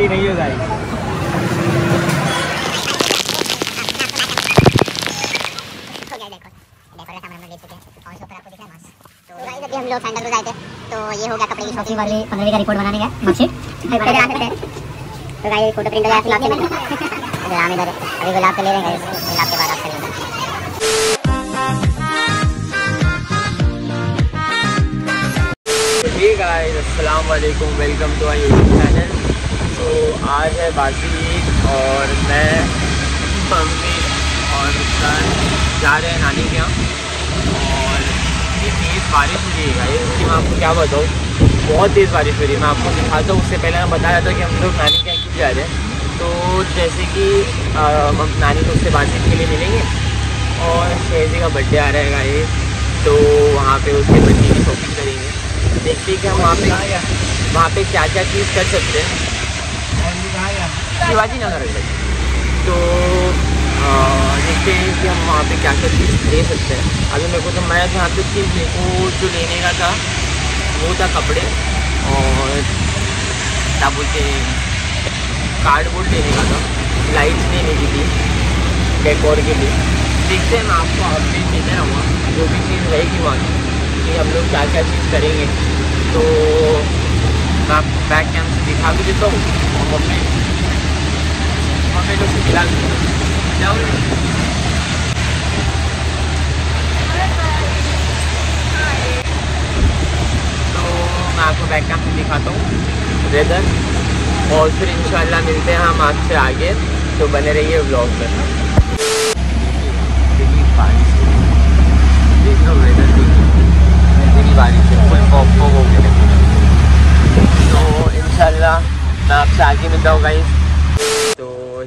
गलती नहीं है गाइस। हम लोग सैंडल को जाए थे तो ये हो गया कपड़े की शॉपिंग वाली 15 का रिपोर्ट बनाने का मार्कशीट इधर आ सकते हैं। तो गाइस फोटो प्रिंट हो गया फिलहाल मैंने राम इधर अभी गुलाब का ले रहे हैं गाइस। गुलाब के बाद आपसे मिलते हैं। हे गाइस अस्सलाम वालेकुम, welcome to our YouTube channel. तो आज है बासी ईद और मैं मम्मी और सर जा रहे हैं नानी के यहाँ। बारिश हो रही है गाइस, इसकी मैं आपको क्या बताऊँ, बहुत तेज़ बारिश हो रही है। मैं आपको दिखाता हूँ, उससे पहले मैं बता रहा था कि हम लोग नानी के यहाँ जा रहे हैं। तो जैसे कि हम नानी लोग से बातचीत के लिए मिलेंगे और शैजी का बर्थडे आ रहा है गाइस, तो वहाँ पे उसके बर्थडे की शॉपिंग करेंगे। देखते हैं कि हम वहाँ पे क्या क्या चीज़ कर सकते हैं। शिवाजी नगर है तो देखते हैं कि हम वहाँ पे क्या क्या चीज़ ले सकते हैं। अभी मेरे को तो मैं यहाँ पे चीज़ जो लेने का था वो था कपड़े और क्या बोलते हैं कार्डबोर्ड लेने का था, लाइट्स लेने की थी डेकोर के लिए। देखते हैं मैं आपको अपडेट देता रहूँगा जो भी चीज़ रहेगी वहाँ कि हम लोग क्या क्या चीज़ करेंगे। तो मैं आपको बैक कैम से दिखा भी देता हूँ और मम्मी लोग से खिला भी देता हूँ। तो मैं आपको बैक कैम से दिखाता हूँ वेदर और फिर इंशाल्लाह मिलते हैं हम आपसे आगे। तो बने रहिए व्लॉग में। बारिश देख लो, वेदर देखिए बारिश है, फुल पॉपअप हो गया। तो इंशाल्लाह मैं आपसे आगे मिलता हूँ गाइस।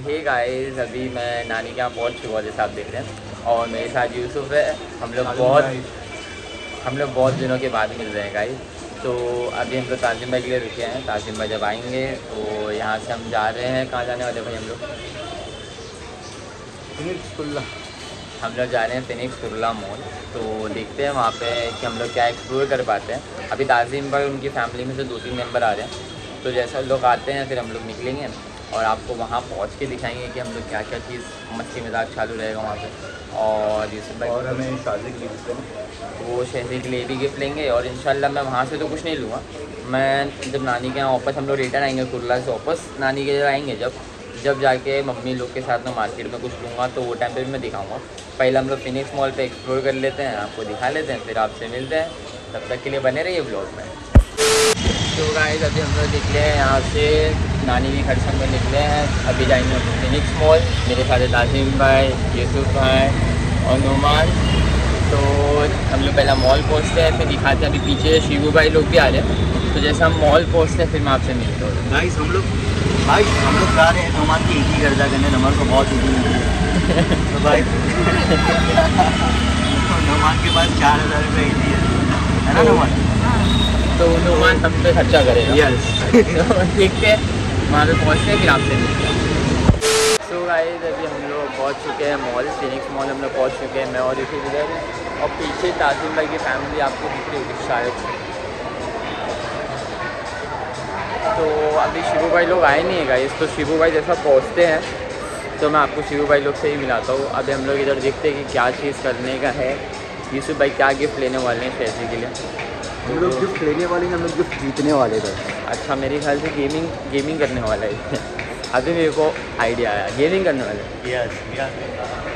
हे गाइस अभी मैं नानी के यहाँ पहुँच चुका हूँ जैसे आप देख रहे हैं, और मेरे साथ यूसुफ है। हम लोग बहुत दिनों के बाद मिल रहे हैं गाइस। तो अभी हम लोग ताजिम भाई के लिए रुके हैं। ताजिम भाई जब आएंगे तो यहाँ से हम जा रहे हैं। कहाँ जाने वाले भाई हम लोग? जा रहे हैं फिनिक्स कुर्ला मॉल। तो देखते हैं वहाँ पे कि हम लोग क्या एक्सप्लोर कर पाते हैं। अभी ताजिम भाई उनकी फैमिली में से 2-3 मेम्बर आ रहे हैं, तो जैसा लोग आते हैं फिर हम लोग निकलेंगे और आपको वहाँ पहुँच के दिखाएंगे कि हम लोग क्या क्या चीज़ मस्ती मजाक चालू रहेगा वहाँ पे। और यूसुफ भाई और हमें शादी के लिए वो शहरी के लिए भी गिफ्ट लेंगे। और इंशाल्लाह मैं वहाँ से तो कुछ नहीं लूँगा। मैं जब नानी के यहाँ वापस हम लोग रिटर्न आएंगे कुर्ला से वापस नानी के यहाँ आएंगे, जब जाके मम्मी लोग के साथ मैं मार्केट में कुछ लूँगा तो वो टाइम पर भी मैं दिखाऊँगा। पहले हम लोग फिनिक्स मॉल पर एक्सप्लोर कर लेते हैं, आपको दिखा लेते हैं, फिर आपसे मिलते हैं। तब तक के लिए बने रहिए ब्लॉग में। तो गाइस अभी हम लोग निकले हैं यहाँ से, नानी के घर से हम लोग निकले हैं। अभी जाएंगे फिनिक्स मॉल। मेरे साथ ताजिम भाई, यूसुफ भाई और नुमान। तो हम लोग पहला मॉल पहुँचते हैं फिर दिखाते हैं। अभी पीछे शिवू भाई लोग भी आ रहे हैं। तो जैसे हम मॉल पहुँचते हैं फिर मैं आपसे मिलता हूँ। गाइस हम लोग जा रहे हैं नुमान की ईदी गर्जा करने। नुमान को बहुत ईदी मिली है तो भाई नुमान के पास 4000 रुपये ईदी है ना नुमान, तो नुमान हम पे खर्चा करेगा। यस ठीक है वहाँ पे पहुँचते हैं फिर आपसे मिलते हैं। सो गाइस अभी हम लोग पहुँच चुके हैं मॉल, फिनिक्स मॉल हम लोग पहुँच चुके हैं। मैं और यूसुफ इधर और पीछे ताजिम भाई की फैमिली आपको दिख रही होगी शायद। तो अभी शिवू भाई लोग आए नहीं है गाइस, तो शिवू भाई जैसा पहुँचते हैं तो मैं आपको शिवू भाई लोग से ही मिलाता हूँ। अभी हम लोग इधर देखते हैं कि क्या चीज़ करने का है। यूसुफ भाई क्या गिफ्ट लेने वाले हैं शैजी के लिए? हम लोग गिफ्ट लेने वाले हैं, हम लोग गिफ्ट जीतने वाले थे। अच्छा मेरे ख्याल से गेमिंग करने वाला है। अभी मेरे को आइडिया आया, गेमिंग करने वाला है। यस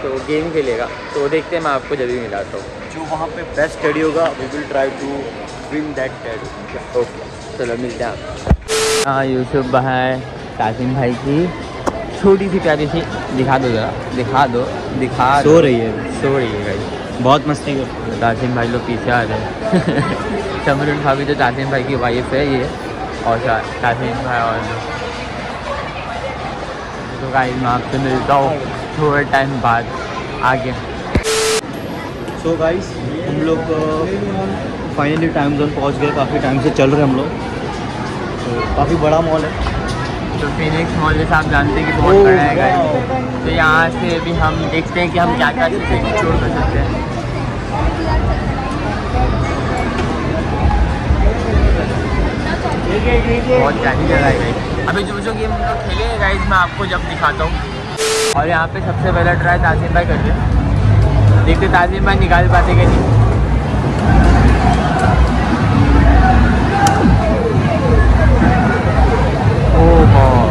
तो गेम खेलेगा। तो देखते हैं मैं आपको जब भी मिलाता हूँ जो वहाँ पे बेस्ट स्टडी होगा। We will try to win that study. Okay चलो मिलते हैं आप। हाँ यूसुफ भाई ताजिम भाई की छोटी सी प्यारी सी दिखा दो जरा, दिखा सो रही है भाई, बहुत मस्ती कर। ताजिम भाई लोग पीछे आ रहे हैं। शमरुन भाभी जो ताजिम भाई की वाइफ है ये, और ताजिम भाई और तो गाइस मैं आपसे मिलता हूँ थोड़े टाइम बाद आगे। सो गाइस हम लोग फाइनली टाइम जोन पहुँच गए, काफ़ी टाइम से चल रहे हम लोग। तो काफ़ी बड़ा मॉल है तो फिनिक्स मॉल जैसे आप जानते हैं कि बहुत बड़ा है गाइस। तो यहाँ से भी हम देखते हैं कि हम क्या क्या चीज़ें एक्सप्लोर कर सकते हैं। बहुत जानी जगह है भाई। अभी जो गेम हम लोग खेले हैं गाइस मैं आपको जब दिखाता हूँ। और यहाँ पे सबसे पहला ट्राई ताजिम भाई करके देखते ताजिम भाई निकाल पाते कि नहीं।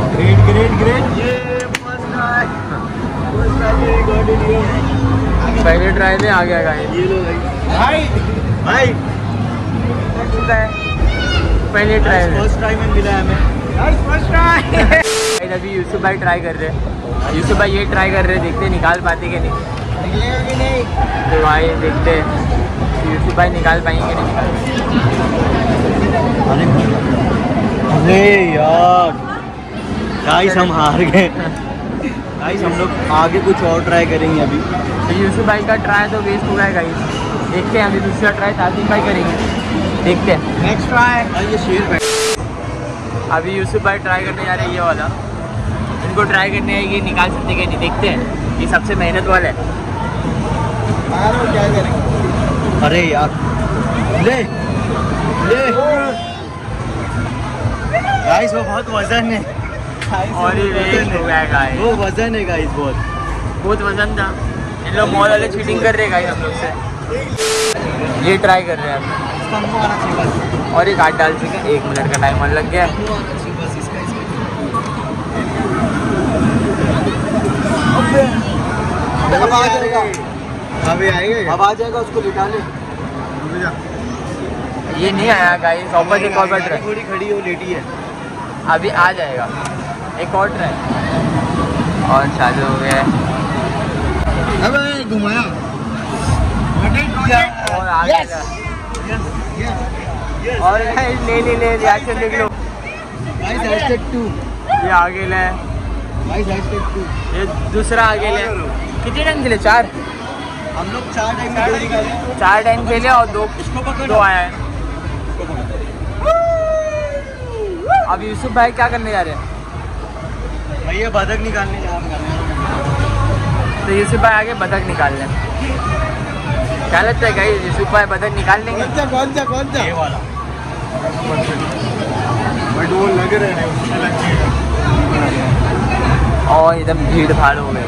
ग्रेट ग्रेट ग्रेट, ये पहले ट्राई में आ गया गाइस। ये लो गाइस भाई पहले ट्राई फर्स्ट ट्राई में मिला है हमें, फर्स्ट ट्राई। अभी यूसुफ भाई ट्राई कर रहे हैं, यूसुफ भाई ये ट्राई कर रहे हैं, देखते निकाल पाते कि नहीं। तो भाई देखते यूसुफ भाई निकाल पाएंगे कि नहीं। अरे यार गाइस हम हार गए गाइस, हम लोग आगे कुछ और ट्राई करेंगे। अभी तो यूसुफ भाई का ट्राई तो वेस्ट हो रहा है गाइस, देखते हैं अभी दूसरा ट्राई ताजिम भाई करेंगे, देखते हैं नेक्स्ट ट्राई। और ये शेर भाई अभी यूसुफ भाई ट्राई करने जा रहे हैं ये वाला, इनको ट्राई करने है ये निकाल सकते हैं नहीं, देखते हैं ये सबसे मेहनत वाला है क्या करेंगे। अरे यार ले ले गाइस वो बहुत वजन है, और वो वजन है गाइस, बहुत वजन था। इन लोग मॉल वाले चीटिंग कर रहे हैं गाइस हम लोग से, ये ट्राई कर रहे हैं आप। और ये काट डाल चुके हैं, 1 मिनट का टाइम और लग गया। अब आ जाएगा उसको लिटा ले, ये नहीं आया गाइस। थोड़ी खड़ी हो लेटी है, अभी आ जाएगा एक और ट्राई। और चालू हो गया अबे घुमाया और आ गया। और ले रिएक्शन देख लो गाइस, #2 ये आगे ले गाइस, #2 ये दूसरा आगे ले। कितने टाइम खेले? 4 हम लोग 4 टाइम खेले और 2 आया है। अब यूसुफ भाई क्या करने जा रहे हैं? भैया बदक निकालने जा रहे हैं। तो यूसुफ भाई आगे बदक निकाल लें, क्या लगता है गाइस यूसुफ भाई बदक निकाल लेंगे? कौन सा ये वाला, बट वो लग रहा है उससे लग जाएगा। और एकदम भीड़ भाड़ हो गई।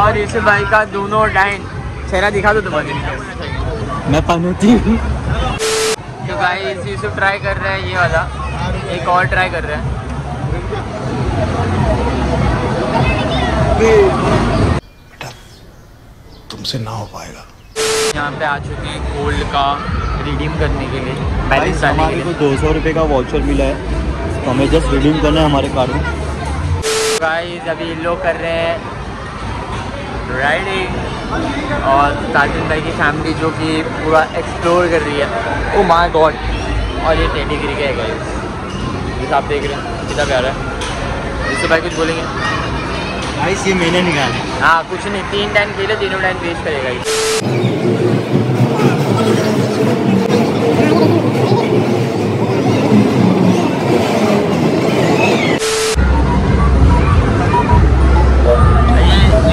और यूसुफ भाई का दोनों डाइन चेहरा दिखा दो तुम्हारे, मैं पनौती। तो गाइस यूसुफ ट्राई कर रहे हैं ये वाला, एक और ट्राई कर रहे हैं। बेटा तुमसे ना हो पाएगा। यहाँ पे आ चुके हैं गोल्ड का रिडीम करने के लिए, बैलेंस डालने के लिए। 200 रुपये का वाउचर मिला है, तो हमें जस्ट रिडीम करना है हमारे कार्ड में। गाइस अभी ये लोग कर रहे हैं राइडिंग, और ताजिम भाई की फैमिली जो कि पूरा एक्सप्लोर कर रही है। ओ माय गॉड, और ये टेडीगिरी का है गाइस, जैसा आप देख रहे हैं कितना प्यारा है। इससे भाई कुछ बोलेंगे? भाई ये मैंने निकाले, हाँ कुछ नहीं, 3 टाइम खेले, तीनों टाइम वेस्ट करेगा ये।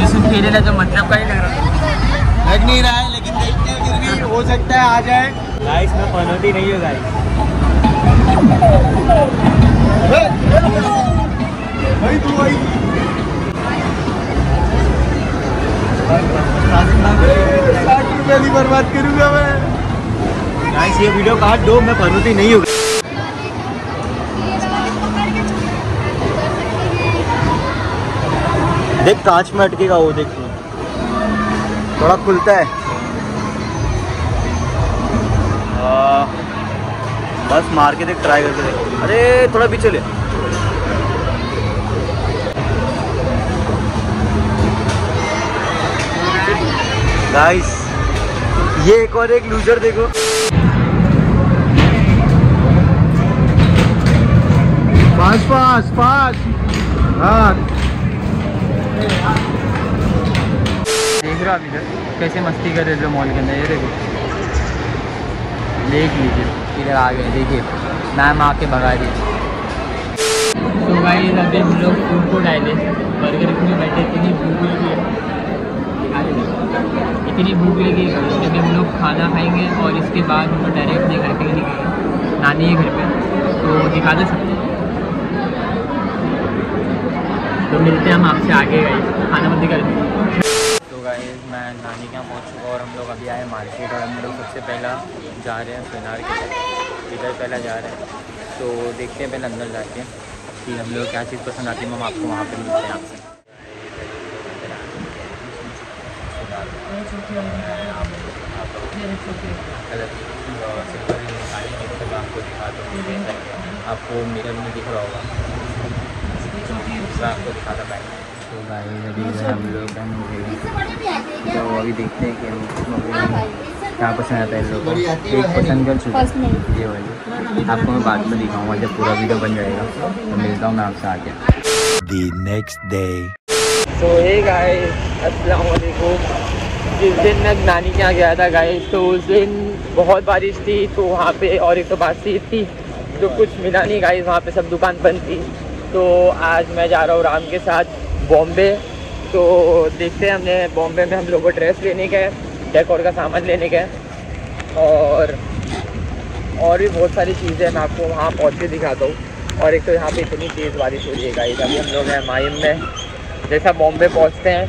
यूसुफ खेले ना तो मतलब का ही लग रहा है, लग नहीं रहा है, लेकिन देखते हैं फिर भी हो सकता है आ जाए। गाइस में पनौती नहीं है गाइस, बर्बाद करूंगा मैं। गाइस ये वीडियो काट दो, मैं पनौती नहीं हूँ। देख कांच में अटकेगा वो, देख थोड़ा खुलता है बस मार के देख, ट्राई करके देख। अरे थोड़ा पीछे ले, गाइस ये एक और एक लूजर देखो। पास हाँ देख रहा अभी कैसे मस्ती कर रहे थे मॉल के अंदर। ये देखो, देख लीजिए इधर आ गए, देखिए मैम आके भगा दी। तो भाई अभी हम लोग फूड को डाले, बर्गर में बैठे, इतनी भूख लगी है, इतनी भूख लगी है। हम लोग खाना खाएंगे और इसके बाद हम डायरेक्ट अपने घर पे निकलेंगे। नानी है घर पे, तो दिखा दे सकते हैं। तो मिलते हैं हम आपसे आगे गए खाना बंदी कर दें। तो गाइस मैं नानी के यहाँ पहुँच चुका और हम लोग अभी आए मार्केट और हम लोग सबसे पहला जा रहे हैं सोनार के साथ, इधर पहला जा रहे हैं। तो देखते हैं पहले अंदर जाके कि हम लोग क्या चीज़ पसंद आती है, हम आपको वहाँ पर मिलते हैं आपसे। आपको मिरर में दिख रहा होगा, आपको दिखाता है। तो गाइस अभी हम लोग तो अभी देखते हैं कि क्या पसंद आता है इन लोगों को। एक पसंद कर चुके ये वाली, आपको मैं बाद में दिखाऊंगा जब पूरा वीडियो बन जाएगा। तो मिलता हूँ मैं आपसे आके द नेक्स्ट डे। तो हे गाइस अस्सलाम वालेकुम। जिस दिन मैं नानी के यहाँ गया था गाइस, तो उस दिन बहुत बारिश थी, तो वहाँ पे और एक तो बातचीत थी तो कुछ मिला नहीं गाइस, वहाँ पे सब दुकान बंद थी। तो आज मैं जा रहा हूँ राम के साथ बॉम्बे। तो देखते हैं, हमने बॉम्बे में हम लोग को ड्रेस लेने का है, डेकोर का सामान लेने का है और भी बहुत सारी चीज़ें मैं आपको वहाँ पहुँच के दिखाता हूँ। और एक तो यहाँ पर इतनी तेज़ बारिश हो रही है गाइस, अभी हम लोग हैं मायम में। जैसा बॉम्बे पहुँचते हैं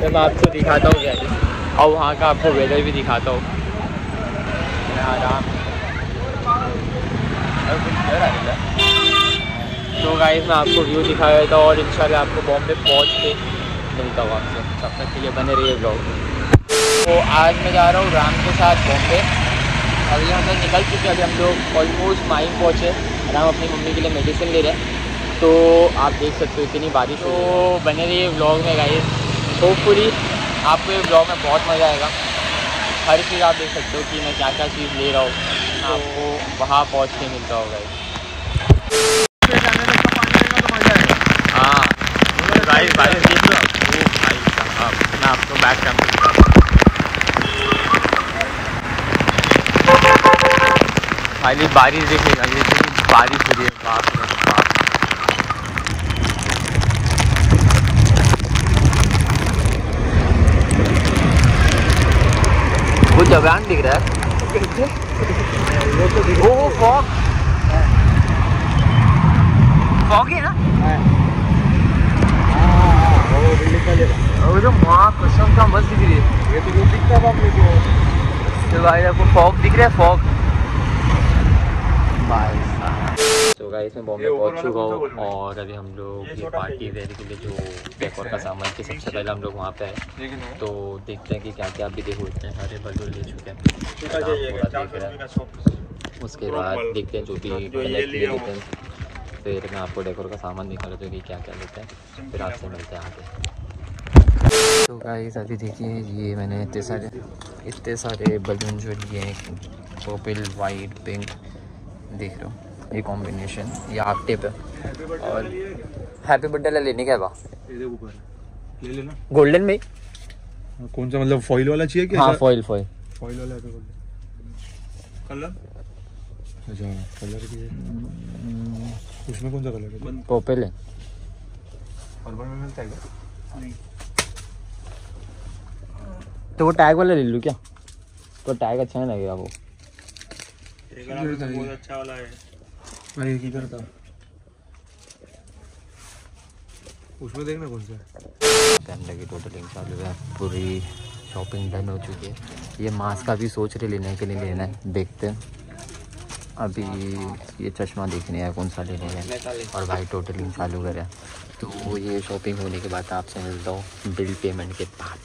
तो मैं आपको दिखाता हूँ गाइस, और वहाँ का आपको वेदर भी दिखाता हूँ। आराम तो गाइस मैं आपको व्यू दिखा रहा था और इंशाल्लाह आपको बॉम्बे पहुँच के मिलता हूँ आपसे। तब तक के लिए बने रहिए ब्लॉग। तो आज मैं जा रहा हूँ राम के साथ बॉम्बे। अभी हम लोग निकल चुके हैं, अभी हम लोग ऑलमोस्ट माइम पहुँचे। राम अपनी मम्मी के लिए मेडिसिन ले रहे हैं, तो आप देख सकते हो इतनी बारिश। तो बने रहिए ब्लॉग में गाइस, होपफुली आपको ये ब्लॉग में बहुत मज़ा आएगा। हर चीज़ आप देख सकते हो कि मैं क्या क्या चीज़ ले रहा हूँ, तो आपको वहाँ पहुँच के मिलता होगा। हाँ गाइस बारिश देख लो, मैं आपको बैक कैमरा खाली बारिश देखेगा, बारिश हो रही है। बाप वो जवान दिख रहा है, वो फॉग है ना, वो जो माँ कसम का मस्त दिख रही है। ये तो वो दिखता है आपने क्यों? तो भाई आपको फॉग दिख रहा है, फॉग भाई। तो गाइस मैं बॉम्बे पहुँच चुका हूँ और अभी हम लोग ये पार्टी वेयर के लिए जो डेकोर का सामान के सबसे पहले हम लोग वहाँ पे आए। तो देखते हैं कि क्या क्या अभी देखो इतने सारे बलून ले चुके हैं। उसके बाद देखते हैं जो भी लेते हैं, फिर मैं आपको डेकोर का सामान दिखा रहा था कि क्या क्या लेते हैं, फिर आपसे मिलते हैं आगे। तो गाइस अभी देखिए ये मैंने इतने सारे बलून जो लिए हैं, पर्पल वाइट पिंक देख रहा हूँ, ये कॉम्बिनेशन ये आप टेप है। और हैप्पी बर्थडे लेने का है वहाँ ले लेना गोल्डन में। कौन सा मतलब फॉइल वाला चाहिए क्या? हाँ फॉइल वाला है। कलर अच्छा कलर भी है उसमें, कौन सा कलर है? पर्पल है। पर्पल में मिलता है क्या? नहीं तो वो टैग वाला ले लूँ क्या? तो टैग अच्छा नहीं लगेगा वो, बहुत अच्छा वाला है। भाई की करता उसमें देखना कौन सा है। टोटल इन चालू है, पूरी शॉपिंग डन हो चुकी है। ये मास्क का भी सोच रहे लेने के लिए लेना है, देखते हैं। अभी ये चश्मा देखने है कौन सा लेने है। और भाई टोटल इन चालू कर रहा है। तो ये शॉपिंग होने के बाद आपसे मिलता हूँ बिल पेमेंट के बाद।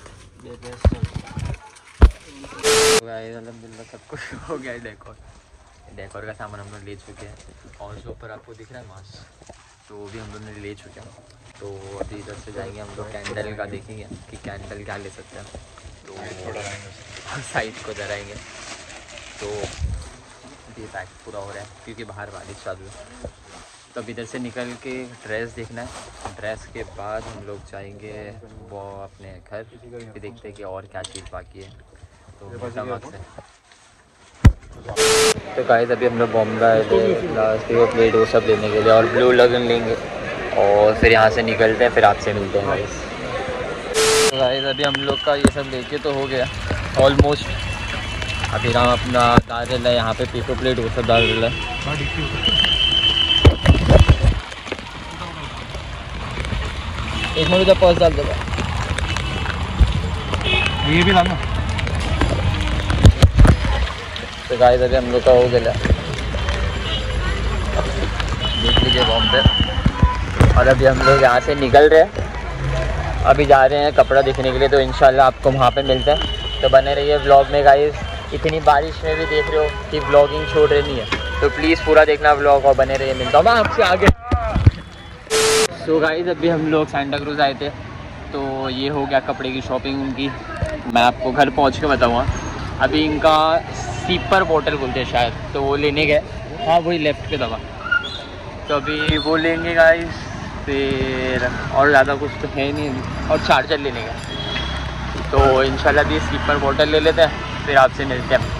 अलहमदिल्ला सब कुछ हो गया है। डेकोर का सामान हम लोग ले चुके हैं और उसके ऊपर आपको दिख रहा है मास्क, तो वो भी हम लोग ने ले चुके हैं। तो अभी इधर से जाएंगे हम लोग कैंडल का, देखेंगे कि कैंडल क्या ले सकते हैं, तो साइज को डराएंगे। तो ये पैक पूरा हो रहा है क्योंकि बाहर बारिश चालू है। तो अब इधर से निकल के ड्रेस देखना है, ड्रेस के बाद हम लोग जाएंगे वो अपने घर, फिर देखते हैं कि और क्या चीज़ बाकी है। तो गाइस अभी हम लोग बॉम्बे लास्ट प्लेट वो सब लेने के लिए और ब्लू लगन लेंगे और फिर यहाँ से निकलते हैं, फिर आपसे मिलते हैं गाइस। अभी हम लोग का ये सब लेके तो हो गया ऑलमोस्ट। फिर हम अपना डाल रहे यहाँ पे पीको प्लेट वो सब डाल रहे। एक मिनट का पर्स डाल देगा, ये भी डालना। तो गाइस अभी हम लोग का हो गया, देख लीजिए बॉम्बे। और अभी हम लोग यहाँ से निकल रहे हैं, अभी जा रहे हैं कपड़ा देखने के लिए। तो इंशाल्लाह आपको वहाँ पे मिलते हैं, तो बने रहिए व्लॉग में। गाइस इतनी बारिश में भी देख रहे हो कि ब्लॉगिंग छोड़ रही नहीं है, तो प्लीज़ पूरा देखना व्लॉग और बने रहिए। मिलता हूँ मैं आपसे आगे। सो गाइस अभी हम लोग सांता क्रूज़ आए थे, तो ये हो गया कपड़े की शॉपिंग उनकी। मैं आपको घर पहुँच के बताऊँगा। अभी इनका सीपर बॉटल बोलते हैं शायद, तो वो लेने गए। हाँ वही लेफ्ट पे दबा, तो अभी वो लेंगे गाइस। फिर और ज़्यादा कुछ तो है नहीं, और चार्जर लेने गए। तो इंशाल्लाह भी स्लीपर बॉटल ले लेते हैं, फिर आपसे मिलते हैं।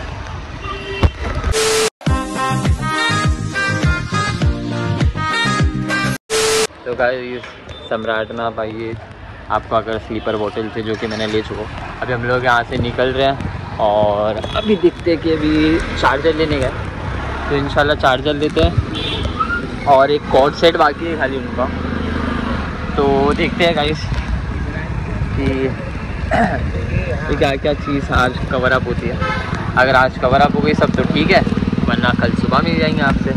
तो गाइस सम्राट ना पाइए आपको अगर स्लीपर बोतल से, जो कि मैंने ले चुका। अभी हम लोग यहाँ से निकल रहे हैं और अभी देखते हैं कि अभी चार्जर लेने गए, तो इंशाल्लाह चार्जर लेते हैं। और एक कॉर्ड सेट बाकी है खाली उनका, तो देखते हैं गाइस कि क्या क्या चीज़ आज कवर अप होती है। अगर आज कवर अप हो गई सब तो ठीक है, वरना कल सुबह मिल जाएंगे आपसे।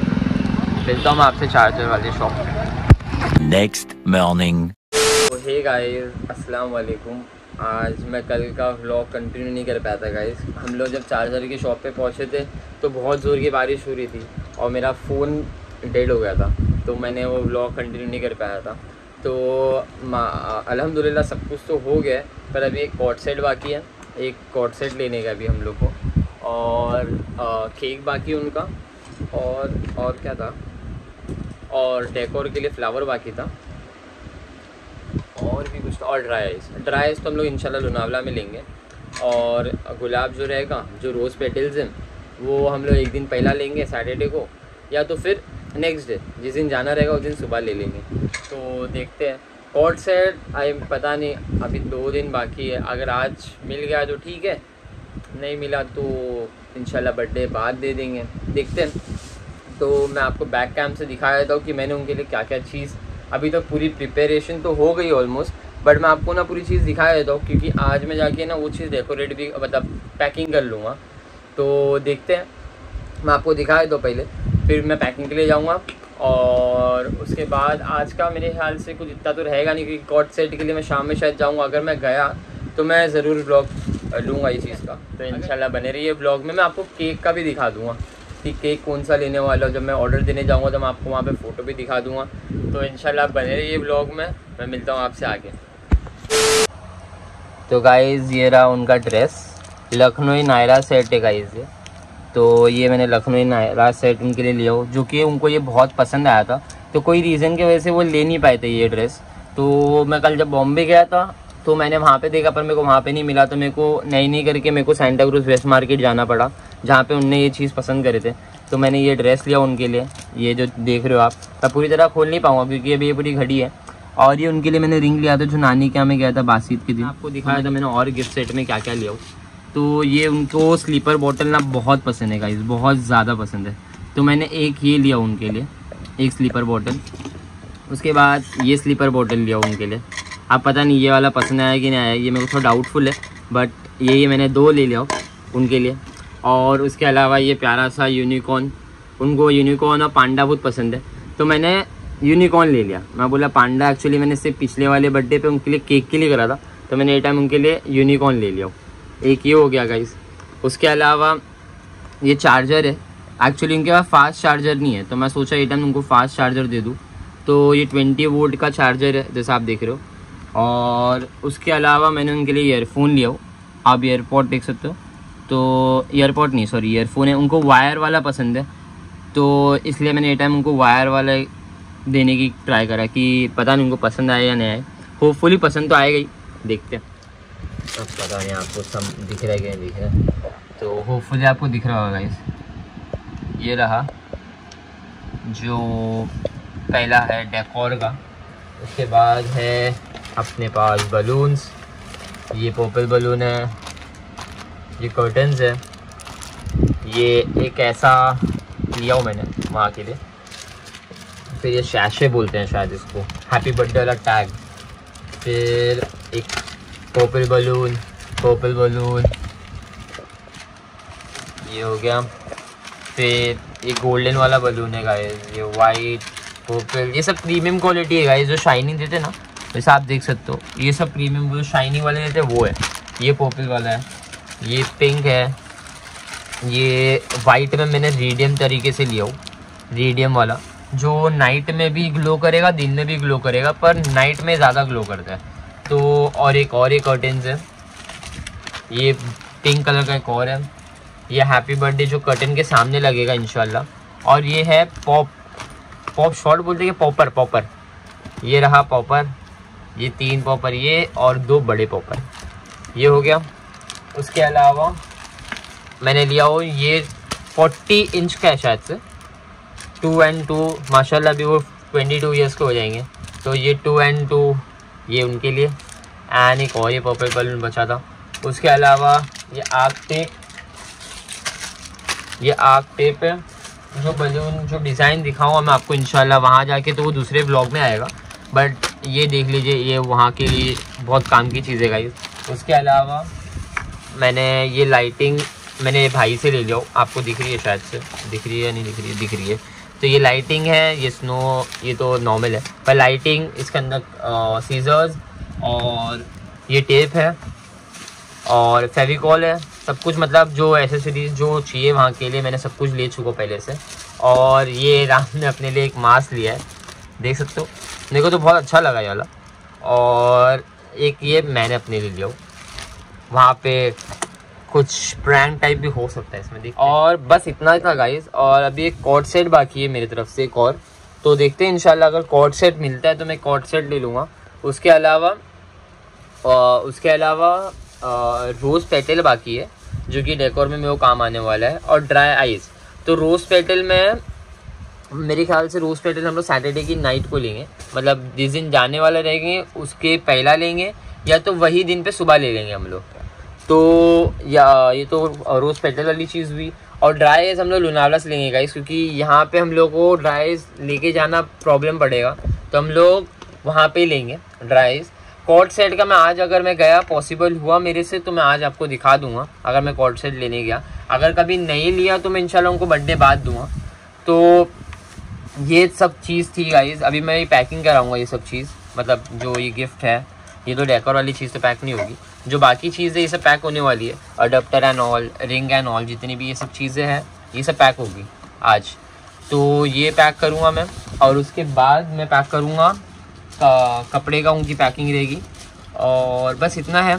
मिलता हूँ मैं आपसे चार्जर वाले शॉप में। Next morning. तो हे गाइस अस्सलाम वालेकुम। आज मैं कल का व्लॉग कंटिन्यू नहीं कर पाया था गाइस। हम लोग जब चार्जर की शॉप पे पहुँचे थे तो बहुत ज़ोर की बारिश हो रही थी और मेरा फ़ोन डेड हो गया था, तो मैंने वो व्लॉग कंटिन्यू नहीं कर पाया था। तो अल्हम्दुलिल्लाह सब कुछ तो हो गया, पर अभी एक कॉट सेट बाकी है। एक कॉट सेट लेने का अभी हम लोग को, और केक बाकी उनका, और क्या था, और डेकोर के लिए फ्लावर बाकी था, और भी कुछ, और ड्राई आइस तो हम लोग इंशाल्लाह लोनावला में लेंगे। और गुलाब जो रहेगा, जो रोज़ पेटल्स हैं, वो हम लोग एक दिन पहला लेंगे सैटरडे को, या तो फिर नेक्स्ट डे जिस दिन जाना रहेगा उस दिन सुबह ले लेंगे। तो देखते हैं। कॉर्ड सेट आई पता नहीं, अभी 2 दिन बाकी है। अगर आज मिल गया तो ठीक है, नहीं मिला तो इंशाल्लाह बर्थडे बाद दे देंगे, देखते हैं। तो मैं आपको बैक कैम से दिखा देता हूँ कि मैंने उनके लिए क्या क्या चीज़, अभी तो पूरी प्रिपरेशन तो हो गई ऑलमोस्ट, बट मैं आपको ना पूरी चीज़ दिखा देता हूँ, क्योंकि आज मैं जाके ना वो चीज़ डेकोरेट भी, मतलब पैकिंग कर लूँगा। तो देखते हैं, मैं आपको दिखा देता हूँ पहले, फिर मैं पैकिंग के लिए जाऊँगा। और उसके बाद आज का मेरे ख्याल से कुछ इतना तो रहेगा नहीं, क्योंकि कॉट सेट के लिए मैं शाम में शायद जाऊँगा। अगर मैं गया तो मैं ज़रूर ब्लॉग लूँगा इस चीज़ का, तो इंशाल्लाह बने रहिए ब्लॉग में। मैं आपको केक का भी दिखा दूँगा कि केक कौन सा लेने वाला हूँ। जब मैं ऑर्डर देने जाऊँगा तो मैं आपको वहाँ पे फ़ोटो भी दिखा दूँगा। तो इंशाल्लाह बने रहिए ब्लॉग में, मैं मिलता हूँ आपसे आगे। तो गाइज़ ये रहा उनका ड्रेस, लखनऊ नायरा सेट है गाइज़ ये। तो ये मैंने लखनऊ नायरा सेट उनके लिए लिया हो, जो कि उनको ये बहुत पसंद आया था। तो कोई रीज़न की वजह से वो ले नहीं पाए थे ये ड्रेस। तो मैं कल जब बॉम्बे गया था तो मैंने वहाँ पे देखा, पर मेरे को वहाँ पे नहीं मिला, तो मेरे को नई करके मेरे को सांता क्रूज़ वेस्ट मार्केट जाना पड़ा, जहाँ पे उनने ये चीज़ पसंद करे थे। तो मैंने ये ड्रेस लिया उनके लिए, ये जो देख रहे हो आप। मैं पूरी तरह खोल नहीं पाऊँगा क्योंकि अभी ये पूरी घड़ी है। और ये उनके लिए मैंने रिंग लिया था, जो नानी के यहाँ में गया था बासीत के दिन, आपको दिखाया था मैंने। और गिफ्ट सेट में क्या क्या लिया हो, तो ये उनको स्लीपर बॉटल ना बहुत पसंद है गाइस, बहुत ज़्यादा पसंद है। तो मैंने एक ये लिया उनके लिए, एक स्लीपर बॉटल। उसके बाद ये स्लीपर बॉटल लिया उनके लिए। अब पता नहीं ये वाला पसंद आया कि नहीं आया, ये मेरे को थोड़ा डाउटफुल है, बट ये मैंने 2 ले लिया उनके लिए। और उसके अलावा ये प्यारा सा यूनिकॉर्न, उनको यूनिकॉर्न और पांडा बहुत पसंद है, तो मैंने यूनिकॉर्न ले लिया। मैं बोला पांडा, एक्चुअली मैंने सिर्फ पिछले वाले बर्थडे पर उनके लिए केक के लिए करा था, तो मैंने ये टाइम उनके लिए यूनिकॉर्न ले लिया। एक ये हो गया गाइस। उसके अलावा ये चार्जर है, एक्चुअली उनके पास फास्ट चार्जर नहीं है, तो मैं सोचा ये टाइम उनको फास्ट चार्जर दे दूँ। तो ये 20 वोल्ट का चार्जर है, जैसा आप देख रहे हो। और उसके अलावा मैंने उनके लिए ईयरफोन लिया हो, आप ईयरपोर्ट देख सकते हो। तो ईयरपोर्ट नहीं, सॉरी ईयरफोन है। उनको वायर वाला पसंद है, तो इसलिए मैंने ये टाइम उनको वायर वाला देने की ट्राई करा, कि पता नहीं उनको पसंद आए या नहीं आए। होपफुली पसंद तो आएगा ही, देखते हैं। अब पता नहीं आपको सब दिख रहा है क्या दिख रहा है, तो होपफुली आपको दिख रहा होगा गाइस। ये रहा जो पहला है डेकोर का। उसके बाद है अपने पास बलून्स, ये पर्पल बलून है, ये कर्टन्स है, ये एक ऐसा लिया हूँ मैंने वहाँ के लिए, फिर ये शैशे बोलते हैं शायद इसको, हैप्पी बर्थडे वाला टैग, फिर एक पर्पल बलून ये हो गया, फिर ये गोल्डन वाला बलून है गाइस, ये वाइट पर्पल, ये सब प्रीमियम क्वालिटी है गाइस, जो शाइनिंग देते ना वैसे आप देख सकते हो, ये सब प्रीमियम जो शाइनिंग वाले देते वो है, ये पर्पल वाला है, ये पिंक है, ये वाइट में मैंने रेडियम तरीके से लिया हूँ, रेडियम वाला जो नाइट में भी ग्लो करेगा दिन में भी ग्लो करेगा, पर नाइट में ज़्यादा ग्लो करता है। तो और एक कर्टेंस है, ये पिंक कलर का एक और है, ये हैप्पी बर्थडे जो कर्टन के सामने लगेगा इंशाल्लाह। और ये है पॉप शॉट बोलते हैं, पॉपर, ये रहा पॉपर, ये 3 पॉपर, ये और 2 बड़े पॉपर, ये हो गया। उसके अलावा मैंने लिया हो ये 40 इंच का है शायद से, 2 एंड 2, माशाल्लाह अभी वो 22 ईयर्स के हो जाएंगे, तो ये 2 एंड 2 ये उनके लिए। एंड एक और ये पर्पल बलून बचा था। उसके अलावा ये आग टेप है, जो बलून जो डिज़ाइन दिखाऊँ मैं आपको इंशाल्लाह वहाँ जाके, तो वो दूसरे ब्लॉग में आएगा, बट ये देख लीजिए, ये वहाँ के लिए बहुत काम की चीज़ है गाइस। उसके अलावा मैंने ये लाइटिंग मैंने भाई से ले लिया हूँ, आपको दिख रही है शायद से, दिख रही है या नहीं दिख रही है, दिख रही है। तो ये लाइटिंग है, ये स्नो, ये तो नॉर्मल है, पर लाइटिंग, इसके अंदर सीजर्स और ये टेप है और फेविकॉल है, सब कुछ मतलब जो एसेसरीज जो चाहिए वहाँ के लिए मैंने सब कुछ ले चुका पहले से। और ये राम ने अपने लिए एक मास्क लिया है, देख सकते हो, मेरे को तो बहुत अच्छा लगा ये वाला। और एक ये मैंने अपने लिए लिया हूँ, वहाँ पे कुछ ब्रांड टाइप भी हो सकता है इसमें देख। और बस इतना था गाइस, और अभी एक कॉर्ड सेट बाकी है मेरी तरफ से एक और, तो देखते हैं इंशाल्लाह अगर कॉर्ड सेट मिलता है तो मैं कॉर्ड सेट ले लूँगा। उसके अलावा रोज़ पेटल बाकी है, जो कि डेकोर में मेरे को काम आने वाला है, और ड्राई आइस। तो रोज़ पेटल में मेरे ख्याल से रोज़ पेटल हम लोग सैटरडे की नाइट को लेंगे, मतलब जिस दिन जाने वाला रहेंगे उसके पहला लेंगे, या तो वही दिन पे सुबह ले लेंगे हम लोग। तो या ये तो रोज़ पेटल वाली चीज़ हुई। और ड्राई आइस हम लोग लोनावला से लेंगे गाइस, क्योंकि यहाँ पे हम लोग को ड्राई आइस लेके जाना प्रॉब्लम पड़ेगा, तो हम लोग वहाँ पे लेंगे ड्राई आइस। कॉर्ड सेट का मैं आज अगर मैं गया, पॉसिबल हुआ मेरे से, तो मैं आज आपको दिखा दूंगा अगर मैं कॉर्ड सेट लेने गया। अगर कभी नहीं लिया तो मैं इंशाल्लाह उनको बर्थडे बाद दूंगा। तो ये सब चीज़ थी गाइस, अभी मैं पैकिंग कराऊंगा ये सब चीज़, मतलब जो ये गिफ्ट है, ये तो डेकोर वाली चीज़ तो पैक नहीं होगी, जो बाकी चीज़ें ये सब पैक होने वाली है, adapter and all, ring and all, जितनी भी ये सब चीज़ें हैं ये सब पैक होगी आज, तो ये पैक करूँगा मैं। और उसके बाद मैं पैक करूँगा कपड़े का, उनकी पैकिंग रहेगी, और बस इतना है।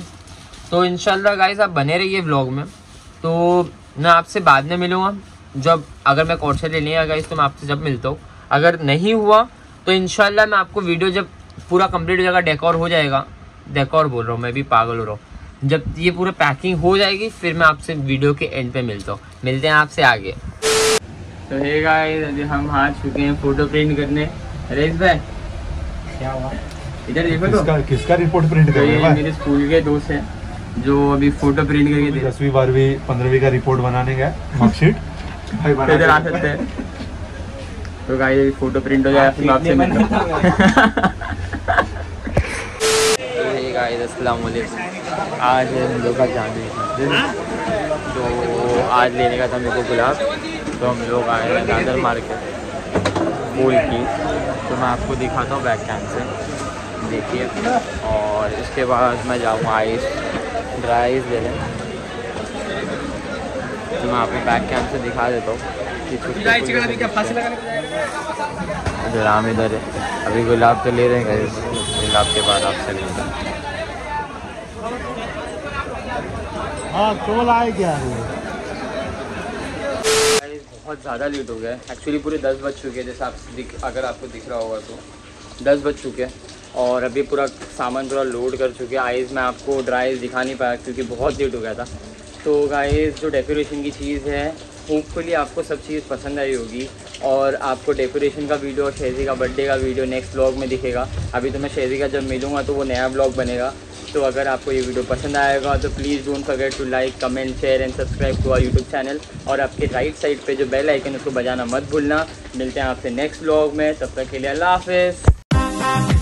तो इंशाल्लाह गाइस आप बने रहिए व्लॉग में, तो मैं आपसे बाद में मिलूँगा, जब अगर मैं कॉर्ड सेट लेने आया तो मैं आपसे जब मिलता हूँ, अगर नहीं हुआ तो इंशाल्लाह मैं आपको वीडियो जब पूरा कंप्लीट हो जाएगा, डेकोर हो जाएगा, डेकोर बोल रहा हूँ मैं भी पागल हो रहा हूँ, जब ये पूरा पैकिंग हो जाएगी फिर मैं आपसे वीडियो के एंड पे मिलता हूँ, मिलते हैं आपसे आगे। तो हे गाइस अभी हम आ चुके हैं फोटो प्रिंट करने। रेस भाई क्या हुआ इधर देखो, किसका रिपोर्ट प्रिंट कर रहे हैं? मेरे स्कूल के दोस्त हैं जो अभी फोटो प्रिंट करके 10वीं 12वीं 15वीं का रिपोर्ट बनाने गया, मार्कशीट इधर आ सकते हैं। तो गाइस फोटो प्रिंट हो जाएगा फिर आपसे मिलता हूँ। अस्सलामुअलैकुम, आज हम लोग का जाने तो आज लेने का था मेरे को गुलाब, तो हम लोग आए हैं दादर मार्केट फूल की, तो मैं आपको दिखाता हूँ बैक कैम से, देखिए। और इसके बाद मैं जाऊँगा आइस, ड्राई आइस ले लें, तो मैं आपको बैक कैम से दिखा देता हूँ। राम इधर है, अभी गुलाब तो ले रहे हैं, गुलाब के बाद आपसे मिलता है। हाँ तो लाए क्या बहुत ज़्यादा लेट हो गया है, एक्चुअली पूरे 10 बज चुके हैं, जैसे आप अगर आपको दिख रहा होगा तो 10 बज चुके हैं, और अभी पूरा सामान पूरा लोड कर चुके हैं। आइज़ में आपको ड्राई आइज़ दिखा नहीं पाया क्योंकि बहुत लेट हो गया था। तो गाइज़ जो डेकोरेशन की चीज़ है, होपफुली आपको सब चीज़ पसंद आई होगी, और आपको डेकोरेशन का वीडियो और शैज़ी का बर्थडे का वीडियो नेक्स्ट ब्लॉग में दिखेगा। अभी तो मैं शैज़ी का जब मिलूँगा तो वो नया ब्लॉग बनेगा, तो अगर आपको ये वीडियो पसंद आएगा तो please don't forget to like, comment, share and subscribe to our YouTube channel. और आपके राइट साइड पे जो बेल आइकन है उसको बजाना मत भूलना। मिलते हैं आपसे नेक्स्ट व्लॉग में, तब तक के लिए अल्लाह हाफ़िज़।